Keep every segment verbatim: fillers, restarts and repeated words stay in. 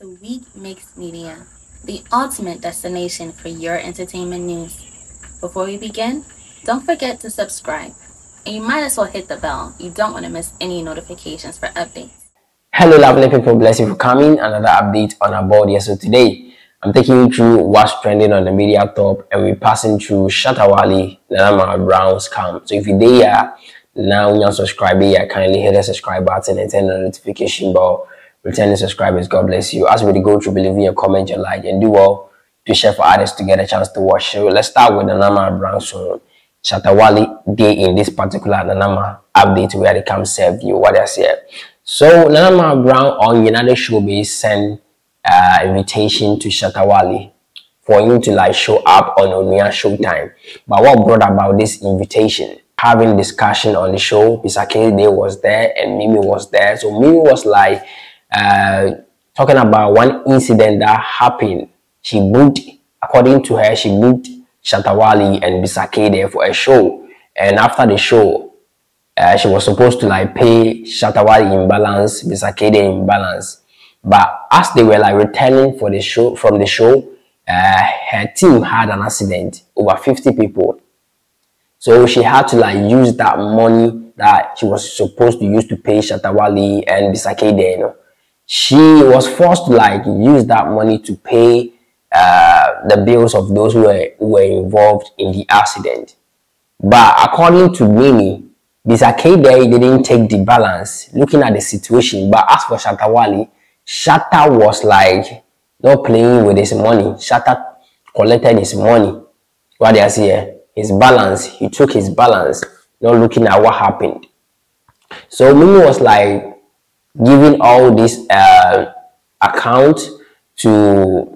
to Weekmix Media, the ultimate destination for your entertainment news. Before we begin, don't forget to subscribe, and you might as well hit the bell. You don't want to miss any notifications for updates. Hello lovely people, blessing for coming. Another update on our board here. So today, I'm taking you through what's trending on the media top, and we're passing through Shatta Wale, Nana Ama McBrown's camp. So if you're there, now you're not subscribing, yeah, kindly hit the subscribe button and turn the notification bell. Returning subscribers, God bless you. As we go through, believe in your comment, your like, and do well to share for others to get a chance to watch. So let's start with Nana Ama McBrown. Shatta Wale Day in this particular Nana Ama update where they come serve you. What I said. So Nana Ama McBrown on United Showbiz sent uh, invitation to Shatta Wale for him to like show up on Onia Showtime. But what brought about this invitation? Having discussion on the show, Bisa Kdei was there and Mimi was there. So Mimi was like uh, talking about one incident that happened. She booked, according to her, she booked Shatta Wale and Bisa Kdei for a show. And after the show, uh, she was supposed to like pay Shatta Wale in balance, Bisa Kdei in balance. But as they were like returning for the show from the show, uh, her team had an accident. Over fifty people. So she had to like use that money that she was supposed to use to pay Shatta Wale and Bisa Kdei, you know. She was forced to like use that money to pay uh, the bills of those who were, who were involved in the accident. But according to Mimi, Bisa Kdei didn't take the balance looking at the situation. But as for Shatta Wale, Shatta was like not playing with his money. Shatta collected his money. What they are saying? His balance, he took his balance, not looking at what happened. So Mimi was like giving all this uh, account to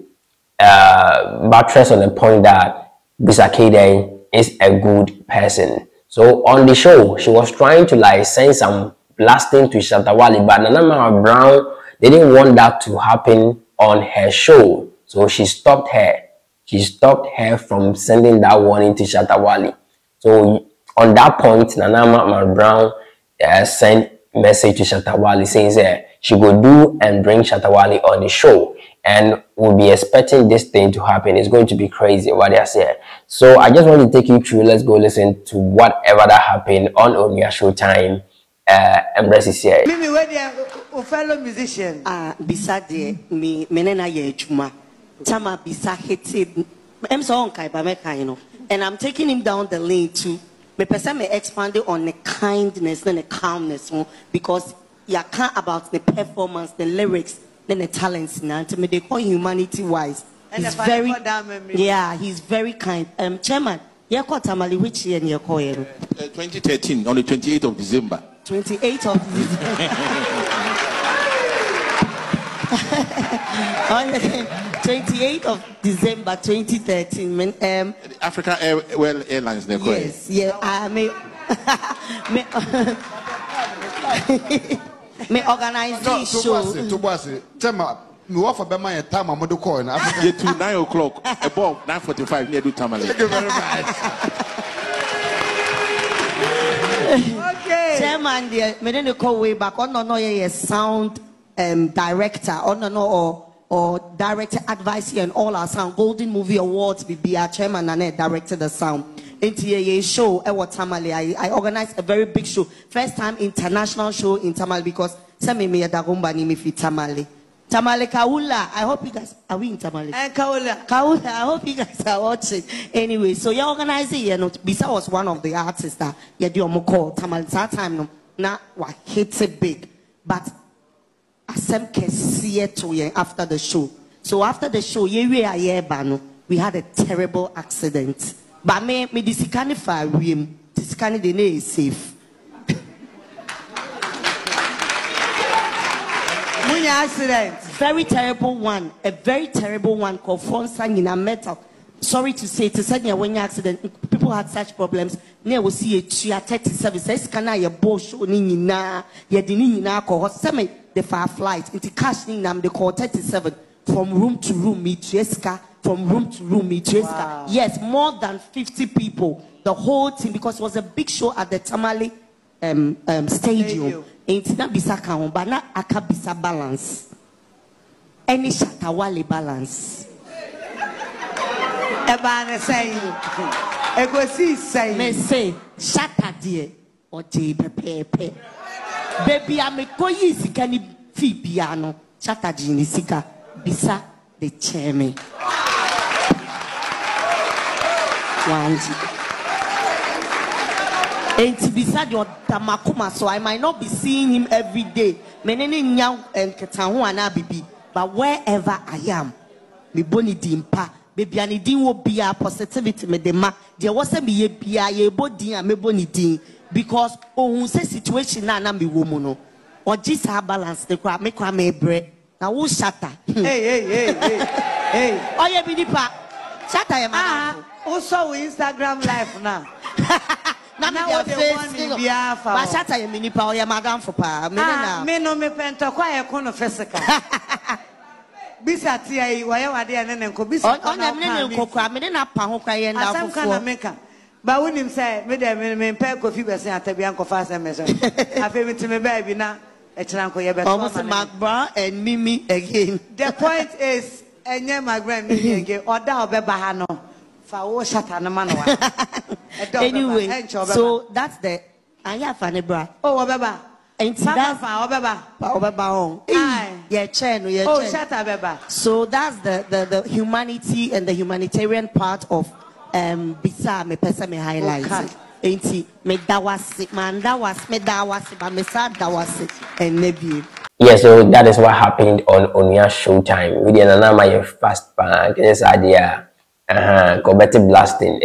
uh, buttress on the point that Bisa Kdei is a good person. So on the show, she was trying to like send some blasting to Shatta Wale, but Nana Ama McBrown didn't want that to happen on her show, so she stopped her. She stopped her from sending that warning to Shatta Wale. So on that point, Nana Ama McBrown uh, sent message to Shatta Wale saying that she will do and bring Shatta Wale on the show, and we'll be expecting this thing to happen. It's going to be crazy what I said. So I just want to take you through. Let's go listen to whatever that happened on Onia Showtime. Uh, embrace is here. Mimi, where are fellow musician? Ah, beside me, menena ye chuma. Tama Bisa hated. I'm so on Kaiba Meka, you know. And I'm taking him down the lane too. My person may expand on the kindness and the calmness because you can't about the performance, the lyrics, then the talents now. To me, they call humanity wise. And he's very, yeah, he's very kind. Um, Chairman, you call Tamale which year you call you? twenty thirteen, on the twenty-eighth of December. twenty-eighth of December. twenty-eighth of December twenty thirteen. When, um, Africa Air, well, Airlines, they're correct. Yes, yeah. I may, may, may organize this show. To nine o'clock, about nine forty-five. Near do Tamale. Thank you very much. Okay. Chairman, dear, may then call way back. Oh no, no, yeah, sound um, director. Oh no, no, or. Or director advice here and all our sound golden movie awards be our chairman and directed the sound into show at Tamale. I, I organized a very big show, first time international show in Tamale because some me me dagumba ni me fit Tamale. Tamale Kaula. I hope you guys are we in Tamale. Kaula. Kaula. I hope you guys are watching. Anyway, so you organize it. You know, Bisa was one of the artists that you do moko Tamale that time. No, now we hit it big, but. After the show, so after the show, we had a terrible accident. But me, me is safe. Accident, very terrible one, a very terrible one called Fonsan in a metal. Sorry to say, to suddenly when accident, people had such problems. Near we see a chia thirty services. Can I your boss? Oni na ya dini na ko hoseme. The far flight into cashing them, they call thirty-seven from room to room, Mitreska from room to room, Mitreska. Wow. Yes, more than fifty people, the whole team, because it was a big show at the Tamale um, um, stadium. Ain't that Bisa Kaon, but not Akabisa balance. any Shatta Wale balance. Ebane say, Egosi say, me say Shatta die or te pepe. Baby, I'm a koyi sika ni fi piano. Shatta jini sika bisa de cheme. Wanji. And beside your Tamakuma, so I might not be seeing him every day. Menene nyang and Ketahu and Abibi, but wherever I am, me boni dimpa, baby, and it didn't be a positivity, medema. There wasn't be a P I A body and me boni din because oh, say situation na me woman or just her balance the crap make her me bread. Now who Shatta? Hey, hey, hey, hey, hey. Oh, yeah, Bidipa Shatta, ah, also Instagram live now. Now what they want in Biafra? But Shatta, you mini pa, you madam for pa. Ah, me no me pento kwa ya kono fesika. Bisa tiai wa ya wadi ane nengo bisa. On ya mene nengo kwa mene na pa hokwa yenda fufu. Asam kana meka. Ba wuni msa me de me me pe kofi basi atabi anko fasa meso. Afe me timi baby na echana ko yebe. Almost McBrown and Mimi again. The point is, enye McBrown Mimi again. Oda obe bahano. Anyway, so that's the I have fanebra. Oh, Baba. And that's Baba. Yeah, Chen, yeah. Oh, Shatta Baba. So that's the, the the humanity and the humanitarian part of um Bisa me pesa me highlight. Ain't me that was man that was me that was but me sad that was and maybe. Yeah, so that is what happened on Onya Showtime. We didn't know my first bank this idea. Uh-huh, combative blasting.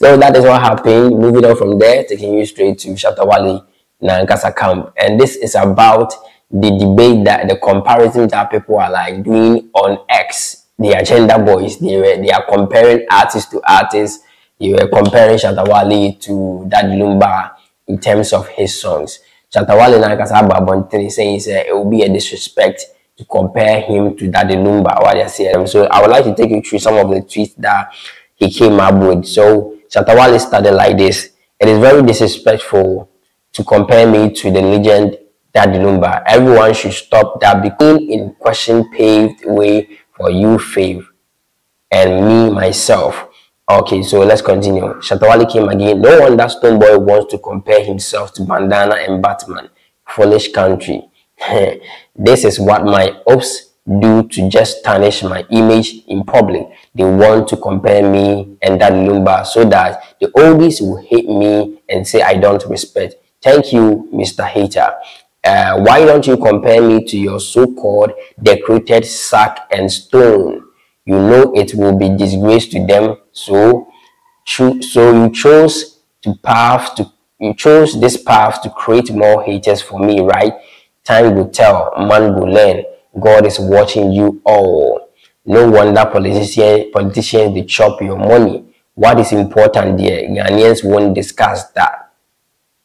So that is what happened. Moving on from there, taking you straight to Shatta Wale Nankasa camp. And this is about the debate, that the comparison that people are like doing on X. The agenda boys, they were they are comparing artists to artists. They were comparing Shatta Wale to Daddy Lumba in terms of his songs. Shatta Wale Nankasa Babontini saying it will be a disrespect to compare him to Daddy Lumba, what I said. So I would like to take you through some of the tweets that he came up with. So Shatta Wale started like this: "It is very disrespectful to compare me to the legend Daddy Lumba. Everyone should stop that. Becoming in question paved way for you, Fave, and me myself." Okay, so let's continue. Shatta Wale came again. "No wonder Stonebwoy wants to compare himself to Bandana and Batman. Foolish country. This is what my ops do to just tarnish my image in public. They want to compare me and Daddy Lumba so that the oldies will hate me and say I don't respect. Thank you, Mister Hater. Uh, why don't you compare me to your so-called decorated sack and stone? You know it will be disgrace to them. So, cho so you chose to path to you chose this path to create more haters for me, right? Time will tell, man will learn. God is watching you all. No wonder politicians, politicians they chop your money. What is important there, Ghanaians won't discuss that.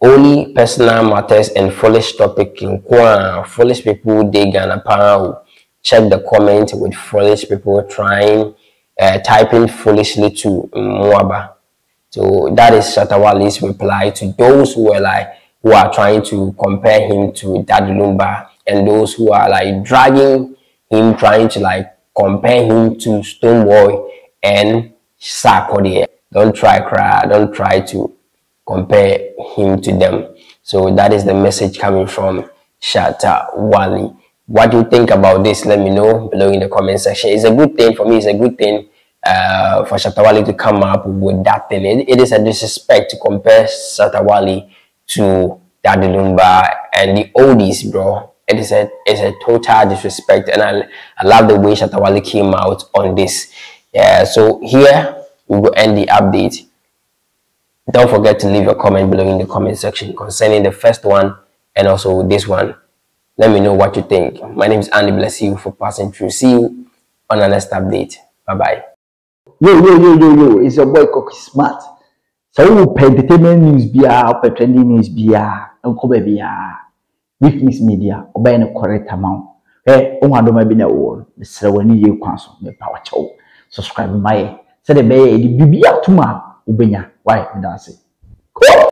Only personal matters and foolish topic in Kwan. Foolish people, they gonna power. Check the comment with foolish people trying, uh, typing foolishly to Mwaba." So that is Shatta Wale's reply to those who were like, who are trying to compare him to Daddy Lumba, and those who are like dragging him, trying to like compare him to Stonebwoy and Sarkodie. Don't try cry, don't try to compare him to them. So that is the message coming from Shatta Wale. What do you think about this? Let me know below in the comment section. It's a good thing for me, it's a good thing uh, for Shatta Wale to come up with that thing. It, it is a disrespect to compare Shatta Wale to Daddy Lumba and the oldies, bro. It is a it's a total disrespect, and I I love the way Shatta Wale came out on this. Yeah, so here we will end the update. Don't forget to leave a comment below in the comment section concerning the first one and also this one. Let me know what you think. My name is Andy Blessing for passing through. See you on the next update. Bye bye. Yo yo yo yo yo! It's your boy Cocky Smart. So we will pay entertainment news bia, or trending news bia, and cover bia. Weekmix Media, or by the correct amount. Hey, oh, I don't have been at all. The ceremony you cancel, the power show. Subscribe my. So the bay, the bibia tuma, ubenya. Why, that's it.